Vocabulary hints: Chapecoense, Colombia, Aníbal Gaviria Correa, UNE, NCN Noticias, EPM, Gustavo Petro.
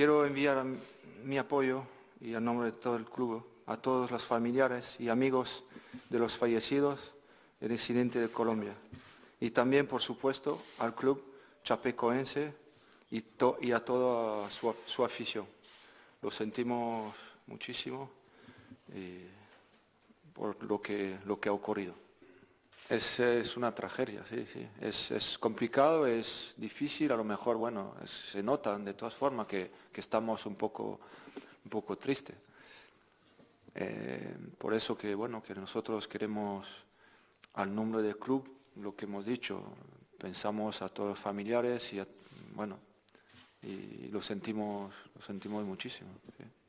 Quiero enviar mi apoyo y en nombre de todo el club a todos los familiares y amigos de los fallecidos del incidente de Colombia y también, por supuesto, al club chapecoense y a toda su afición. Lo sentimos muchísimo por lo que ha ocurrido. Es una tragedia, sí. Es complicado, es difícil, a lo mejor, bueno, se notan de todas formas que estamos un poco tristes. Por eso que, bueno, que nosotros queremos, al nombre del club, lo que hemos dicho, pensamos a todos los familiares y, bueno, y lo sentimos muchísimo. ¿Sí?